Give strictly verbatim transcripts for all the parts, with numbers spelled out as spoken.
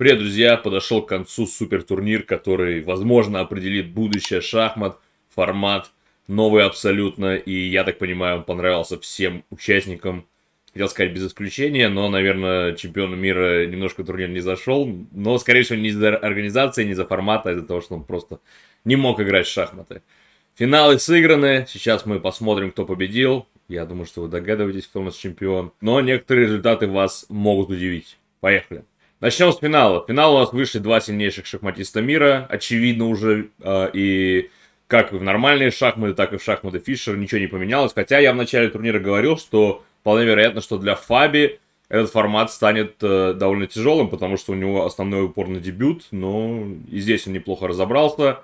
Привет, друзья! Подошел к концу супертурнир, который, возможно, определит будущее шахмат, формат, новый абсолютно. И, я так понимаю, он понравился всем участникам, хотел сказать, без исключения, но, наверное, чемпиону мира немножко турнир не зашел. Но, скорее всего, не из-за организации, не из-за формата, а из-за того, что он просто не мог играть в шахматы. Финалы сыграны, сейчас мы посмотрим, кто победил. Я думаю, что вы догадываетесь, кто у нас чемпион. Но некоторые результаты вас могут удивить. Поехали! Начнем с финала. В финал у нас вышли два сильнейших шахматиста мира. Очевидно уже, э, и как в нормальные шахматы, так и в шахматы Фишера ничего не поменялось. Хотя я в начале турнира говорил, что вполне вероятно, что для Фаби этот формат станет э, довольно тяжелым, потому что у него основной упор на дебют. Но и здесь он неплохо разобрался.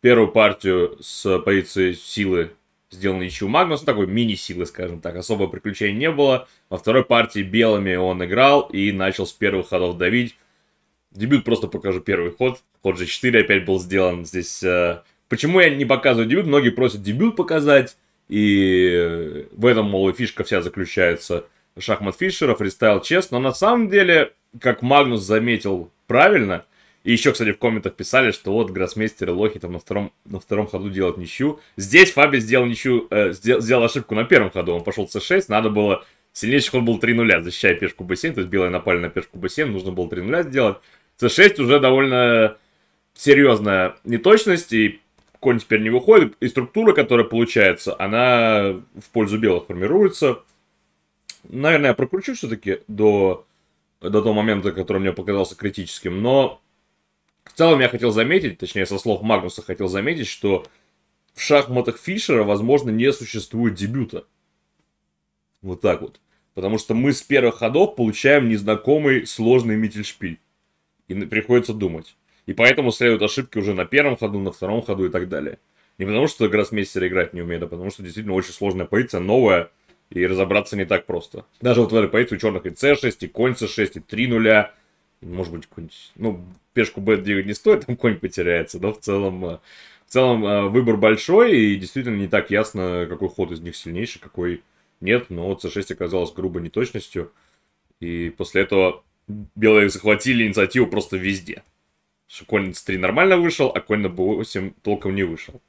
Первую партию с позиции силы сделал ничью Магнус, такой мини-силы, скажем так, особого приключения не было. Во второй партии белыми он играл и начал с первых ходов давить. Дебют просто покажу первый ход. Ход джи четыре опять был сделан здесь. Э... Почему я не показываю дебют? Многие просят дебют показать. И в этом, мол, фишка вся заключается. Шахмат Фишера, фристайл чест. Но на самом деле, как Магнус заметил правильно, и еще, кстати, в комментах писали, что вот гроссмейстеры лохи там на втором, на втором ходу делают ничью. Здесь Фаби сделал ничью, э, сделал, сделал ошибку на первом ходу. Он пошел цэ шесть, надо было... Сильнейший ход был три ноль, защищая пешку бэ семь. То есть белые напали на пешку бэ семь, нужно было три ноль сделать. цэ шесть уже довольно серьезная неточность, и конь теперь не выходит. И структура, которая получается, она в пользу белых формируется. Наверное, я прокручу все-таки до, до того момента, который мне показался критическим, но... В целом я хотел заметить, точнее со слов Магнуса хотел заметить, что в шахматах Фишера, возможно, не существует дебюта. Вот так вот. Потому что мы с первых ходов получаем незнакомый сложный миттельшпиль. И приходится думать. И поэтому следуют ошибки уже на первом ходу, на втором ходу и так далее. Не потому что гроссмейстер играть не умеет, а потому что действительно очень сложная позиция, новая. И разобраться не так просто. Даже вот в этой позиции у черных и цэ шесть, и конь цэ шесть, и три ноль. Может быть, какой-нибудь... Ну, пешку бэ девять не стоит, там конь потеряется, но в целом, в целом выбор большой, и действительно не так ясно, какой ход из них сильнейший, какой нет. Но цэ шесть оказалось грубой неточностью, и после этого белые захватили инициативу просто везде. Конь цэ три нормально вышел, а конь на бэ восемь толком не вышел.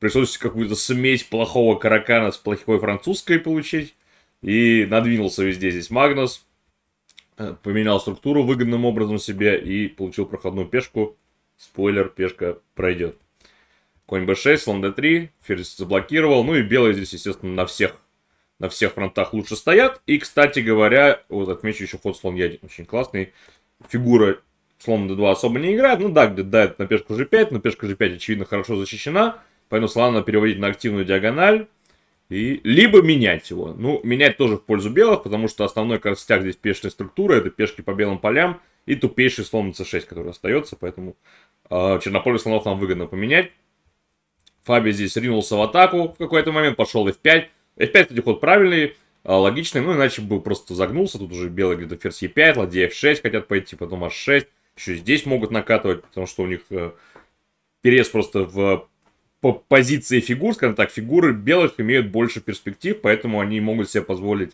Пришлось какую-то смесь плохого каракана с плохой французской получить, и надвинулся везде здесь Магнус. Поменял структуру выгодным образом себе и получил проходную пешку. Спойлер, пешка пройдет. Конь бэ шесть, слон дэ три, ферзь заблокировал. Ну и белые здесь, естественно, на всех, на всех фронтах лучше стоят. И, кстати говоря, вот отмечу еще ход слон е один. Очень классный. Фигура слон дэ два особо не играет. Ну да, где-то дает на пешку жэ пять, но пешка жэ пять, очевидно, хорошо защищена. Поэтому слона надо переводить на активную диагональ. И... Либо менять его. Ну, менять тоже в пользу белых, потому что основной костяк здесь пешечной структуры. Это пешки по белым полям и тупейший слон на цэ шесть, который остается. Поэтому э, чернопольных слонов нам выгодно поменять. Фаби здесь ринулся в атаку в какой-то момент, пошел эф пять. эф пять, кстати, ход правильный, э, логичный, ну иначе бы просто загнулся. Тут уже белые где-то ферзь е пять, ладья эф шесть хотят пойти, потом аш шесть. Еще здесь могут накатывать, потому что у них э, перес просто в... По позиции фигур, скажем так, фигуры белых имеют больше перспектив, поэтому они могут себе позволить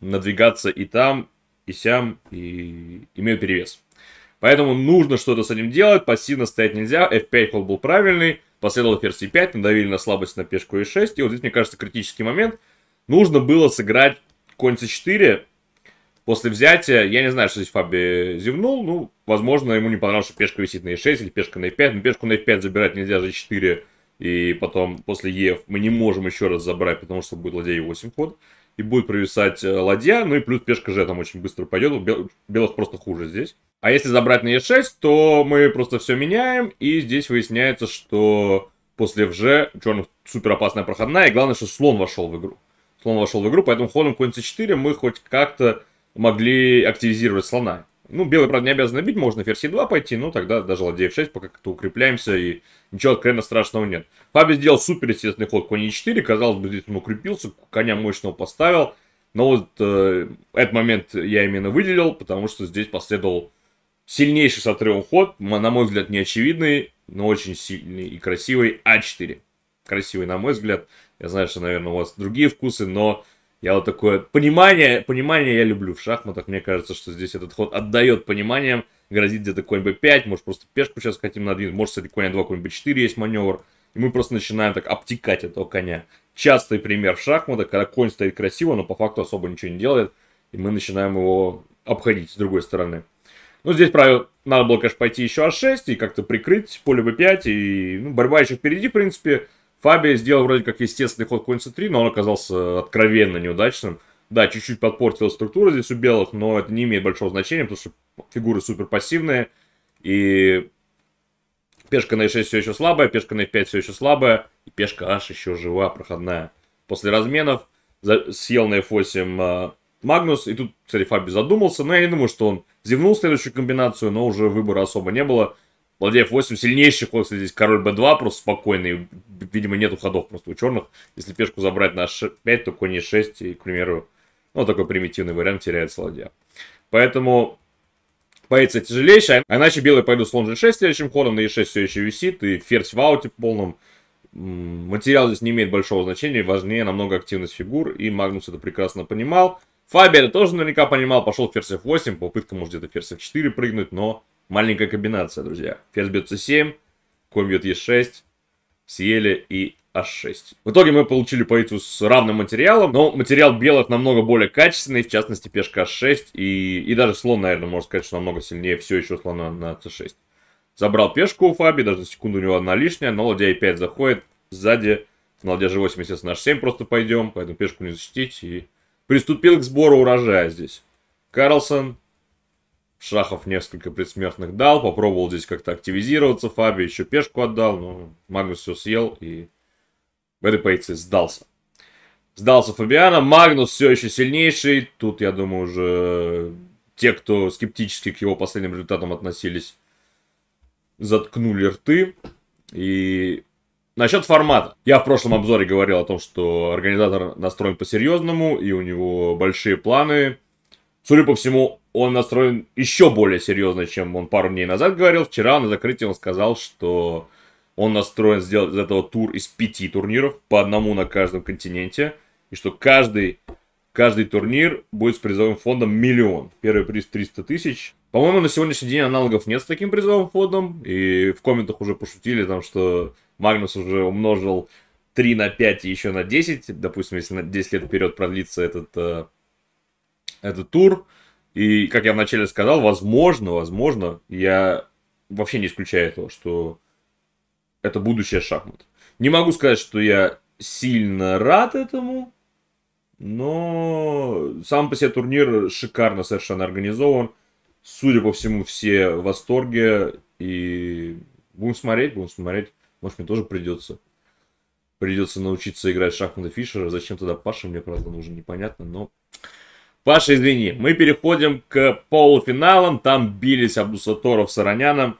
надвигаться и там, и сям, и имеют перевес. Поэтому нужно что-то с этим делать, пассивно стоять нельзя, эф пять ход был правильный, последовал ферзь е пять, надавили на слабость на пешку е шесть, и вот здесь, мне кажется, критический момент. Нужно было сыграть конь цэ четыре после взятия, я не знаю, что здесь Фаби зевнул, ну, возможно, ему не понравилось, что пешка висит на е шесть или пешка на эф пять, но пешку на эф пять забирать нельзя, жэ четыре. И потом после е мы не можем еще раз забрать, потому что будет ладья е восемь ход. И будет провисать ладья, ну и плюс пешка же там очень быстро пойдет. У белых просто хуже здесь. А если забрать на е шесть, то мы просто все меняем. И здесь выясняется, что после ФЖ у черных супер опасная проходная. И главное, что слон вошел в игру. Слон вошел в игру, поэтому ходом конь цэ четыре мы хоть как-то могли активизировать слона. Ну, белые, правда, не обязаны бить, можно ферзь е два пойти, ну, тогда даже ладья эф шесть, пока как-то укрепляемся, и ничего откровенно страшного нет. Фаби сделал супер естественный ход конь е четыре, казалось бы, здесь он укрепился, коня мощного поставил, но вот э, этот момент я именно выделил, потому что здесь последовал сильнейший с отрывом ход, на мой взгляд, неочевидный, но очень сильный и красивый а четыре. Красивый, на мой взгляд, я знаю, что, наверное, у вас другие вкусы, но... Я вот такое понимание, понимание я люблю в шахматах. Мне кажется, что здесь этот ход отдает пониманием, грозит где-то конь бэ пять, может просто пешку сейчас хотим надвинуть, может, кстати, конь а два, конь бэ четыре есть маневр. И мы просто начинаем так обтекать этого коня. Частый пример в шахматах, когда конь стоит красиво, но по факту особо ничего не делает. И мы начинаем его обходить с другой стороны. Ну, здесь, правило, надо было, конечно, пойти еще а шесть и как-то прикрыть поле бэ пять. И ну, борьба еще впереди, в принципе. Фабиано сделал вроде как естественный ход конь цэ три, но он оказался откровенно неудачным. Да, чуть-чуть подпортила структура здесь у белых, но это не имеет большого значения, потому что фигуры супер пассивные. И пешка на е шесть все еще слабая, пешка на эф пять все еще слабая. И пешка аш еще жива, проходная. После разменов съел на эф восемь э, Магнус. И тут, кстати, Фаби задумался. Но я не думаю, что он зевнул следующую комбинацию, но уже выбора особо не было. Ладья эф восемь, сильнейший ход, кстати, здесь король бэ два, просто спокойный. Видимо, нету ходов просто у черных. Если пешку забрать на аш пять, то конь е шесть, и, к примеру, ну, такой примитивный вариант, теряется ладья. Поэтому... Боится тяжелейшая, а иначе белые пойдут слон же шесть следующим ходом, на е шесть все еще висит, и ферзь в ауте полном. Материал здесь не имеет большого значения, важнее намного активность фигур, и Магнус это прекрасно понимал. Фаби это тоже наверняка понимал, пошел ферзь эф восемь, попытка может где-то ферзь эф четыре прыгнуть, но маленькая комбинация, друзья. Ферзь бьет цэ семь, конь бьет е шесть, съели и а шесть. В итоге мы получили позицию с равным материалом, но материал белых намного более качественный, в частности пешка а шесть, и, и даже слон, наверное, можно сказать, что намного сильнее все еще слона на цэ шесть. Забрал пешку у Фаби, даже на секунду у него одна лишняя, но ладья е пять заходит сзади, на ладья же восемь, естественно, на аш семь просто пойдем, поэтому пешку не защитить, и приступил к сбору урожая здесь. Карлсон шахов несколько предсмертных дал, попробовал здесь как-то активизироваться, Фаби еще пешку отдал, но Магнус все съел и... В этой позиции сдался. Сдался Фабиано. Магнус все еще сильнейший. Тут, я думаю, уже те, кто скептически к его последним результатам относились, заткнули рты. И насчет формата. Я в прошлом обзоре говорил о том, что организатор настроен по-серьезному, и у него большие планы. Судя по всему, он настроен еще более серьезно, чем он пару дней назад говорил. Вчера на закрытии он сказал, что... Он настроен сделать из этого тур из пяти турниров, по одному на каждом континенте. И что каждый, каждый турнир будет с призовым фондом миллион. Первый приз триста тысяч. По-моему, на сегодняшний день аналогов нет с таким призовым фондом. И в комментах уже пошутили, там, что Магнус уже умножил три на пять и еще на десять. Допустим, если на десять лет вперед продлится этот, э, этот тур. И, как я вначале сказал, возможно, возможно, я вообще не исключаю этого, что... Это будущее шахмат. Не могу сказать, что я сильно рад этому, но сам по себе турнир шикарно совершенно организован. Судя по всему, все в восторге. И будем смотреть, будем смотреть. Может, мне тоже придется. Придется научиться играть в шахматы Фишера. Зачем тогда Паша мне, правда, нужен, непонятно, но... Паша, извини. Мы переходим к полуфиналам. Там бились Абдусатторов с Ароняном.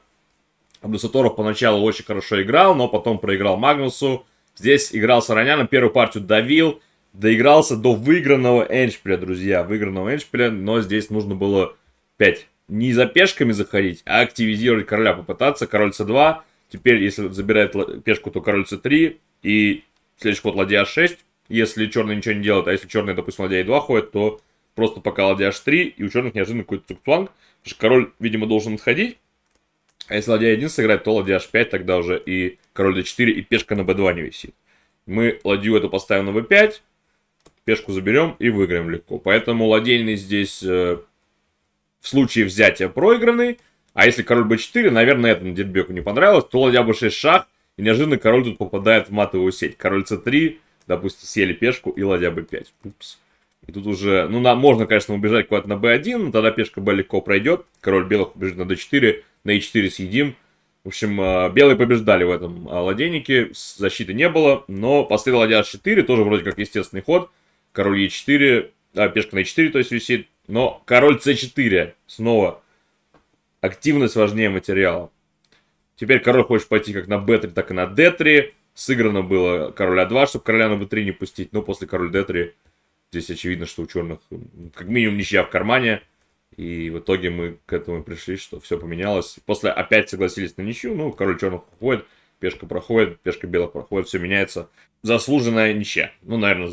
Абдусатторов поначалу очень хорошо играл, но потом проиграл Магнусу. Здесь играл с Ароняном, первую партию давил, доигрался до выигранного эндшпиля, друзья. Выигранного эндшпиля, но здесь нужно было опять не за пешками заходить, а активизировать короля, попытаться. Король цэ два, теперь если забирает пешку, то король цэ три. И следующий ход ладья а шесть, если черный ничего не делает. А если черный, допустим, ладья е два ходит, то просто пока ладья аш три, и у черных неожиданно какой-то цукцванг. Потому что король, видимо, должен отходить. А если ладья е один сыграть, то ладья аш пять, тогда уже и король дэ четыре, и пешка на бэ два не висит. Мы ладью эту поставим на бэ пять, пешку заберем и выиграем легко. Поэтому ладейный здесь э, в случае взятия проигранный. А если король бэ четыре, наверное, это Нодирбеку не понравилось, то ладья бэ шесть шах, и неожиданно король тут попадает в матовую сеть. Король цэ три, допустим, съели пешку и ладья бэ пять. Упс. И тут уже, ну, на, можно, конечно, убежать куда-то на бэ один, но тогда пешка бэ легко пройдет. Король белых убежит на дэ четыре, на е четыре съедим. В общем, белые побеждали в этом ладейнике, защиты не было. Но последовал ладья аш четыре, тоже вроде как естественный ход. Король е четыре, а, пешка на е четыре, то есть висит. Но король цэ четыре, снова активность важнее материала. Теперь король хочет пойти как на бэ три, так и на дэ три. Сыграно было король а два, чтобы короля на бэ три не пустить, но после король дэ три... Здесь очевидно, что у черных как минимум ничья в кармане. И в итоге мы к этому пришли, что все поменялось. После опять согласились на ничью. Ну, король черных уходит, пешка проходит, пешка белых проходит, все меняется. Заслуженная ничья. Ну, наверное,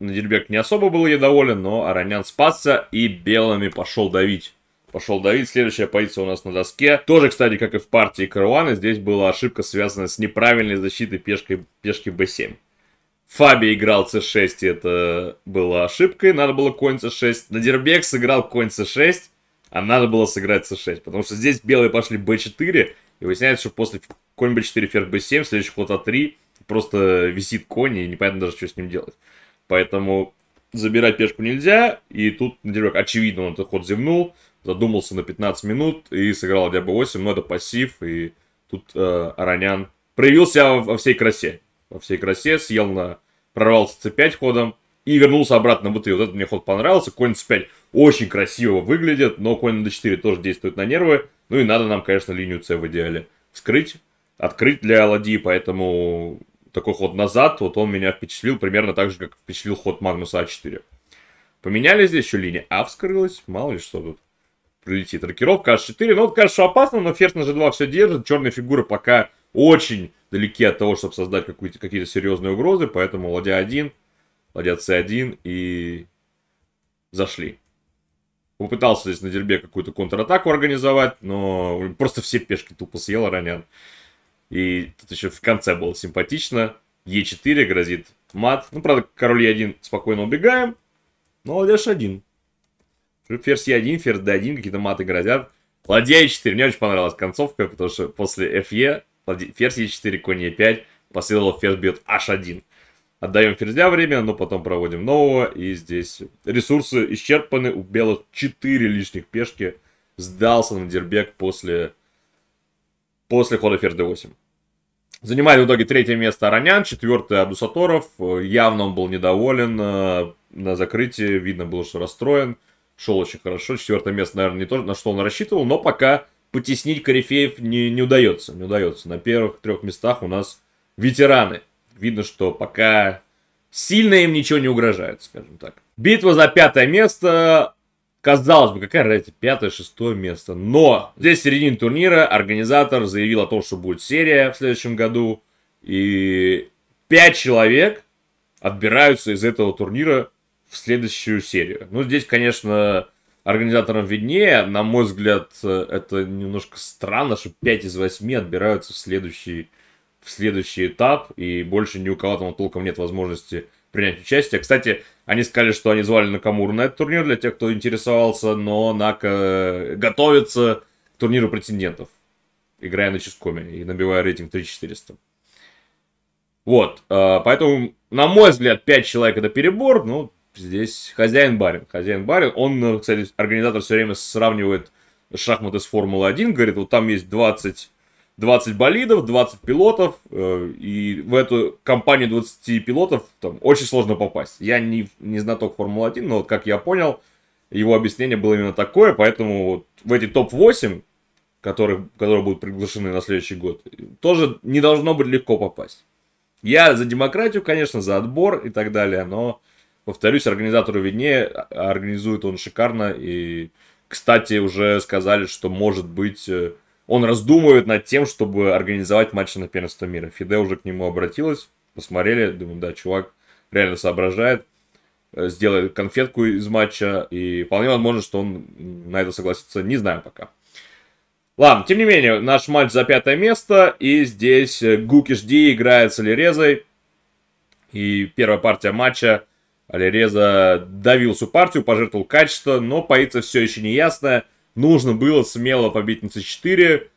Нодирбек не особо был ей доволен, но Аронян спасся и белыми пошел давить. Пошел давить. Следующая позиция у нас на доске. Тоже, кстати, как и в партии Каруана, здесь была ошибка, связанная с неправильной защитой пешкой, пешки бэ семь. Фаби играл цэ шесть, и это была ошибкой. Надо было конь цэ шесть. Нодирбек сыграл конь цэ шесть, а надо было сыграть цэ шесть. Потому что здесь белые пошли бэ четыре. И выясняется, что после конь бэ четыре, ферзь бэ семь, следующий ход а три. Просто висит конь, и непонятно даже, что с ним делать. Поэтому забирать пешку нельзя. И тут Нодирбек, очевидно, он этот ход зевнул. Задумался на пятнадцать минут и сыграл ладья бэ восемь. Но это пассив. И тут э, Аронян проявил себя во всей красе. Во всей красе, съел на... прорвался цэ пять ходом и вернулся обратно на бэ три. Вот этот мне ход понравился. Конь цэ пять очень красиво выглядит, но конь на дэ четыре тоже действует на нервы. Ну и надо нам, конечно, линию С в идеале скрыть, открыть для ладьи. Поэтому такой ход назад, вот он меня впечатлил примерно так же, как впечатлил ход Магнуса а четыре. Поменяли здесь еще линия А вскрылась, мало ли что тут прилетит. Рокировка а четыре, ну вот, конечно, опасно, но ферзь на жэ два все держит. Черные фигуры пока очень далеки от того, чтобы создать какие-то серьезные угрозы. Поэтому ладья один, ладья цэ один и зашли. Попытался здесь Нодирбек какую-то контратаку организовать, но просто все пешки тупо съел Аронян. И тут еще в конце было симпатично. е четыре грозит мат. Ну, правда, король е один спокойно убегаем. Но ладья аш один. Ферзь е один, ферзь дэ один, какие-то маты грозят. Ладья е четыре. Мне очень понравилась концовка, потому что после эф е... Ферзь е четыре, конь е пять, последовал ферзь бьет аш один. Отдаем ферзя временно, но потом проводим нового. И здесь ресурсы исчерпаны. У белых четыре лишних пешки. Сдался Нодирбек после, после хода ферзь дэ восемь. Занимали в итоге третье место Аронян, четвертое Абдусатторов. Явно он был недоволен на закрытии. Видно было, что расстроен. Шел очень хорошо. Четвертое место, наверное, не то, на что он рассчитывал, но пока... Потеснить корифеев не, не удается, не удается. На первых трех местах у нас ветераны. Видно, что пока сильно им ничего не угрожает, скажем так. Битва за пятое место. Казалось бы, какая разница, пятое, шестое место. Но здесь в середине турнира организатор заявил о том, что будет серия в следующем году. И пять человек отбираются из этого турнира в следующую серию. Ну, здесь, конечно... Организаторам виднее, на мой взгляд, это немножко странно, что пять из восьми отбираются в следующий, в следующий этап, и больше ни у кого там толком нет возможности принять участие. Кстати, они сказали, что они звали Накамуру на этот турнир, для тех, кто интересовался, но Нака готовится к турниру претендентов, играя на Чизкоме и набивая рейтинг три тысячи четыреста. Вот, поэтому, на мой взгляд, пять человек это перебор, но... Здесь хозяин-барин. Хозяин-барин. Он, кстати, организатор все время сравнивает шахматы с Формулой один. Говорит, вот там есть двадцать, двадцать болидов, двадцать пилотов. И в эту компанию двадцати пилотов там очень сложно попасть. Я не, не знаток Формулы один, но вот как я понял, его объяснение было именно такое. Поэтому вот в эти топ восемь, которые, которые будут приглашены на следующий год, тоже не должно быть легко попасть. Я за демократию, конечно, за отбор и так далее, но... Повторюсь, организатору виднее, организует он шикарно. И, кстати, уже сказали, что, может быть, он раздумывает над тем, чтобы организовать матч на первенство мира. Фиде уже к нему обратилась, посмотрели, думаю, да, чувак реально соображает, сделает конфетку из матча. И вполне возможно, что он на это согласится, не знаю пока. Ладно, тем не менее, наш матч за пятое место. И здесь Гукеш Ди играет с Алирезой. И первая партия матча. Алиреза давил всю партию, пожертвовал качество, но позиция все еще не ясная. Нужно было смело побить на цэ четыре.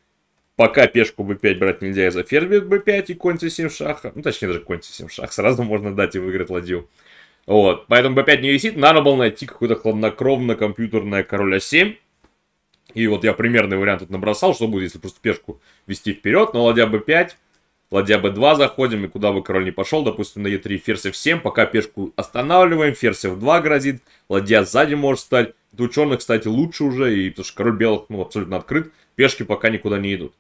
Пока пешку бэ пять брать нельзя из-за ферзь бэ пять и конь цэ семь шаха. Ну, точнее, даже конь цэ семь шах. Сразу можно дать и выиграть ладью. Вот. Поэтому бэ пять не висит. Надо было найти какое-то хладнокровно-компьютерное король а семь. И вот я примерный вариант тут набросал. Что будет, если просто пешку вести вперед. Но ладья бэ пять... Ладья бэ два заходим, и куда бы король не пошел, допустим, на е три, ферзь эф семь, пока пешку останавливаем, ферзь эф два грозит, ладья сзади может стать. У черных, кстати, лучше уже, и, потому что король белых ну, абсолютно открыт, пешки пока никуда не идут.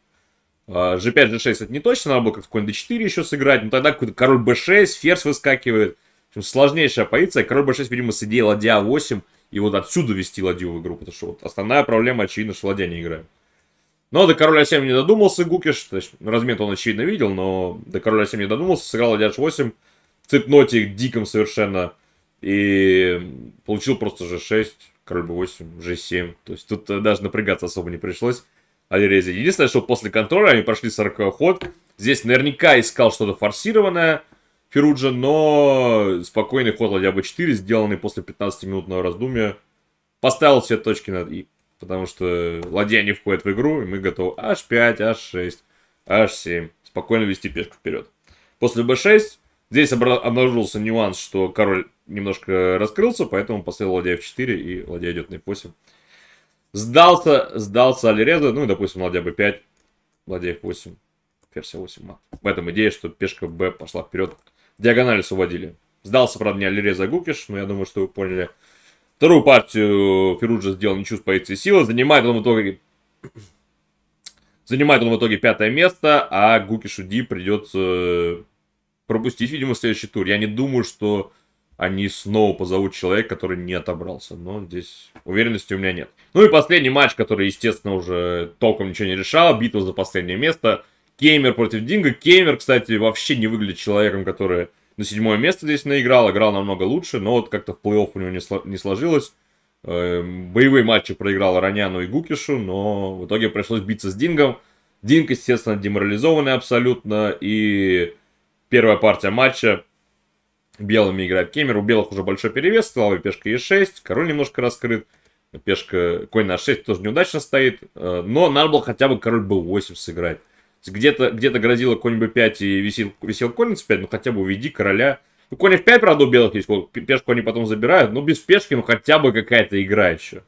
жэ пять, жэ шесть это не точно, надо было как-то конь дэ четыре еще сыграть, но тогда какой-то король бэ шесть, ферзь выскакивает. В общем, сложнейшая позиция, король бэ шесть, видимо, с идеей ладья а восемь, и вот отсюда вести ладью в игру, потому что вот основная проблема, очевидно, что ладья не играет. Но до короля а семь не додумался Гукеш, размет он очевидно видел, но до короля а семь не додумался, сыграл ладья аш восемь, цепноте диком совершенно И получил просто же шесть, король бэ восемь, же семь. То есть тут даже напрягаться особо не пришлось Алирезе. Единственное, что после контроля они прошли сороковой ход. Здесь наверняка искал что-то форсированное Фируджа, но спокойный ход ладья бэ четыре, сделанный после пятнадцатиминутного раздумья, поставил все точки над «и». Потому что ладья не входит в игру, и мы готовы аш пять, аш шесть, аш семь. Спокойно вести пешку вперед. После бэ шесть здесь обнаружился нюанс, что король немножко раскрылся, поэтому поставил ладья эф четыре, и ладья идет на эф восемь. Сдался, сдался Алиреза, ну и, допустим, ладья бэ пять, ладья эф восемь, ферзь а восемь мат. В этом идея, что пешка Б пошла вперед, диагональ уводили. Сдался, правда, не Алиреза, а Гукеш, но я думаю, что вы поняли. Вторую партию Фируджа сделал ничью с позиции силы. Занимает он в итоге... Занимает он в итоге пятое место, а Гукешу Ди придется пропустить, видимо, следующий тур. Я не думаю, что они снова позовут человека, который не отобрался. Но здесь уверенности у меня нет. Ну и последний матч, который, естественно, уже толком ничего не решал. Битва за последнее место. Кеймер против Динга. Кеймер, кстати, вообще не выглядит человеком, который... На седьмое место здесь наиграл, играл намного лучше, но вот как-то в плей-офф у него не, сло не сложилось. Эм, боевые матчи проиграл Ароняну и Гукешу, но в итоге пришлось биться с Дингом. Динг, естественно, деморализованный абсолютно. И первая партия матча. Белыми играет Кеймер. У белых уже большой перевес. Слава пешка е шесть, король немножко раскрыт. Пешка конь на а шесть тоже неудачно стоит. Э, но надо было хотя бы король бэ восемь сыграть. Где-то где-то грозила конь бэ пять и висел, висел конь эф пять, ну хотя бы уведи короля. Ну конь эф пять, правда, у белых есть, пешку они потом забирают, но без пешки, ну хотя бы какая-то игра еще.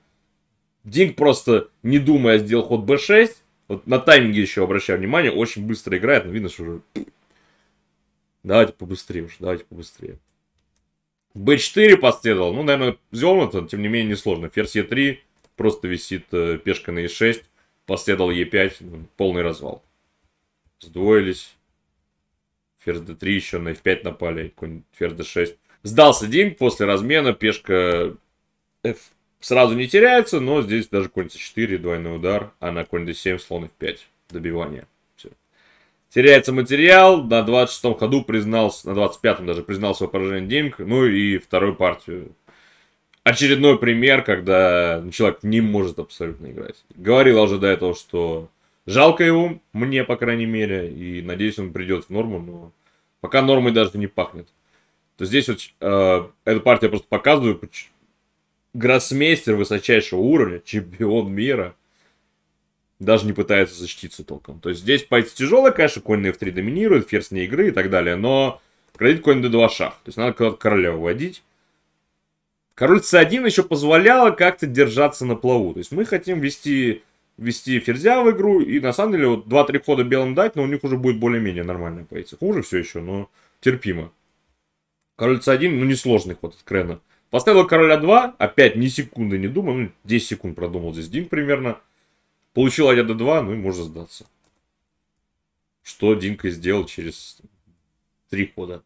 Динг просто, не думая, сделал ход бэ шесть. Вот на тайминге еще обращаю внимание, очень быстро играет, но видно, что уже... Давайте побыстрее уж, давайте побыстрее. бэ четыре последовал, ну, наверное, зелено-то, тем не менее, несложно. Ферзь е три, просто висит э, пешка на е шесть, последовал е пять, полный развал. Сдвоились. Ферзь дэ три еще на эф пять напали. Конь ферзь дэ шесть. Сдался Динг после размена. Пешка F сразу не теряется, но здесь даже конь цэ четыре, двойной удар. А на конь дэ семь, слон эф пять. Добивание. Все. Теряется материал. На двадцать шестом ходу признался, на двадцать пятом даже признал свое поражение Динг. Ну и вторую партию. Очередной пример, когда человек не может абсолютно играть. Говорил уже до этого, что... Жалко его, мне, по крайней мере, и надеюсь, он придет в норму, но пока нормой даже не пахнет. То здесь вот э, эту партию я просто показываю. Гроссмейстер высочайшего уровня, чемпион мира, даже не пытается защититься толком. То есть здесь пойти тяжелая, конечно, конь на эф три доминирует, ферзь не игры и так далее, но крадет конь дэ два шах. То есть надо куда-то короля выводить. Король цэ один еще позволяло как-то держаться на плаву. То есть мы хотим вести... ввести ферзя в игру, и на самом деле вот два-три хода белым дать, но у них уже будет более-менее нормальная позиция. Хуже все еще, но терпимо. Король цэ один, ну несложный ход от Крена. Поставил короля а два, опять ни секунды не думал, ну десять секунд продумал здесь Динг примерно. Получил ладья дэ два, ну и можно сдаться. Что Динг и сделал через три хода.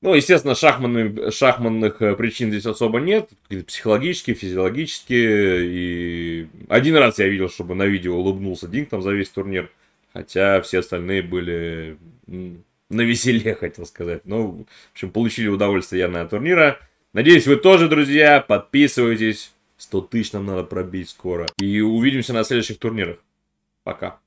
Ну, естественно, шахманных, шахманных причин здесь особо нет. Психологические, физиологические. И один раз я видел, чтобы на видео улыбнулся Динг там за весь турнир. Хотя все остальные были навеселе, хотел сказать. Ну, в общем, получили удовольствие явно от турнира. Надеюсь, вы тоже, друзья. Подписывайтесь. сто тысяч нам надо пробить скоро. И увидимся на следующих турнирах. Пока.